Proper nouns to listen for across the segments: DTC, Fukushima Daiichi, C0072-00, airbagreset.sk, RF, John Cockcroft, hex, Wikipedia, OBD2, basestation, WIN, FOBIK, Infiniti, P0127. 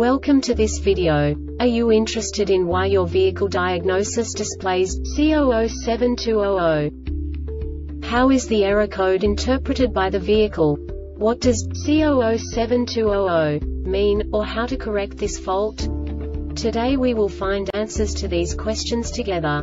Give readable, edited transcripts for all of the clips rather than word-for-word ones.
Welcome to this video. Are you interested in why your vehicle diagnosis displays C0072-00? How is the error code interpreted by the vehicle? What does C0072-00 mean, or how to correct this fault? Today we will find answers to these questions together.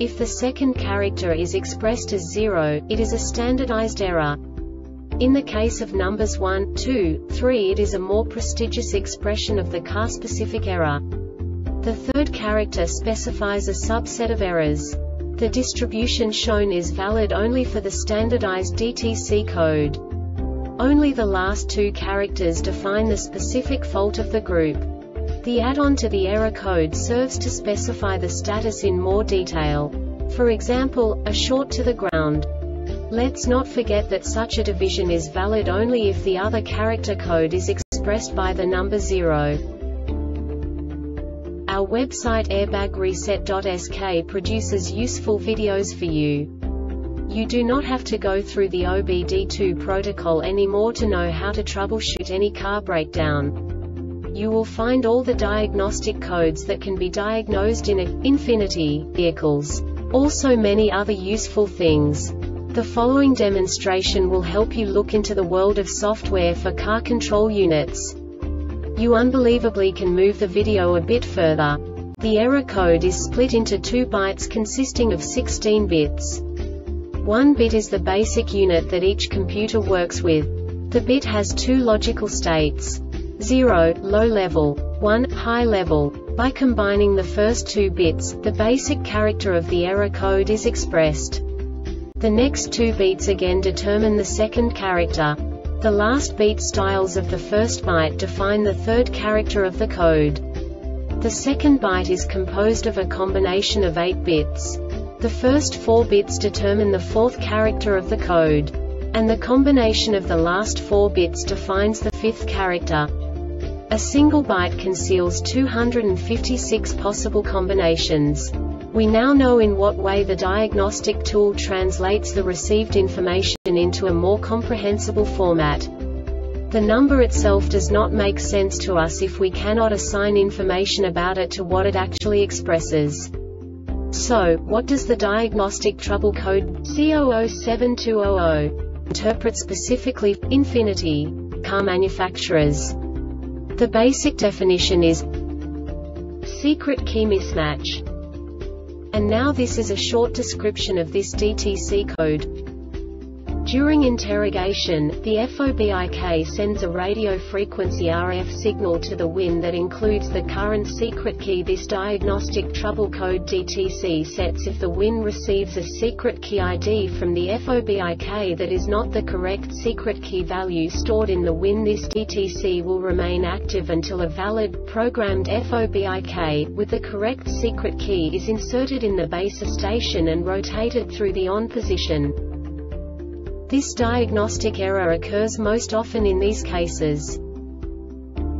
If the second character is expressed as 0, it is a standardized error. In the case of numbers 1, 2, 3, it is a more prestigious expression of the car-specific error. The third character specifies a subset of errors. The distribution shown is valid only for the standardized DTC code. Only the last two characters define the specific fault of the group. The add-on to the error code serves to specify the status in more detail. For example, a short to the ground. Let's not forget that such a division is valid only if the other character code is expressed by the number 0. Our website airbagreset.sk produces useful videos for you. You do not have to go through the OBD2 protocol anymore to know how to troubleshoot any car breakdown. You will find all the diagnostic codes that can be diagnosed in Infiniti vehicles. Also many other useful things. The following demonstration will help you look into the world of software for car control units. You unbelievably can move the video a bit further. The error code is split into 2 bytes consisting of 16 bits. One bit is the basic unit that each computer works with. The bit has 2 logical states: 0, low level, 1, high level. By combining the first 2 bits, the basic character of the error code is expressed. The next 2 bits again determine the second character. The last bit styles of the first byte define the third character of the code. The second byte is composed of a combination of 8 bits. The first 4 bits determine the fourth character of the code, and the combination of the last 4 bits defines the fifth character. A single byte conceals 256 possible combinations. We now know in what way the diagnostic tool translates the received information into a more comprehensible format. The number itself does not make sense to us if we cannot assign information about it to what it actually expresses. So, what does the diagnostic trouble code C0072-00 interpret specifically, Infiniti, car manufacturers? The basic definition is secret key mismatch. And now this is a short description of this DTC code. During interrogation, the FOBIK sends a radio frequency RF signal to the WIN that includes the current secret key. This diagnostic trouble code DTC sets if the WIN receives a secret key ID from the FOBIK that is not the correct secret key value stored in the WIN. This DTC will remain active until a valid, programmed FOBIK, with the correct secret key, is inserted in the base station and rotated through the on position. This diagnostic error occurs most often in these cases: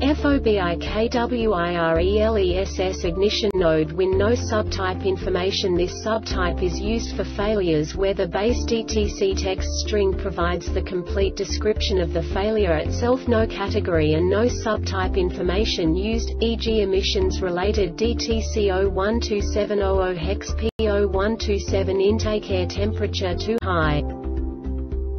FOBIK WIRELESS ignition node WIN, no subtype information. This subtype is used for failures where the base DTC text string provides the complete description of the failure itself, no category and no subtype information used, e.g. emissions related DTC 012700 hex P0127 intake air temperature too high.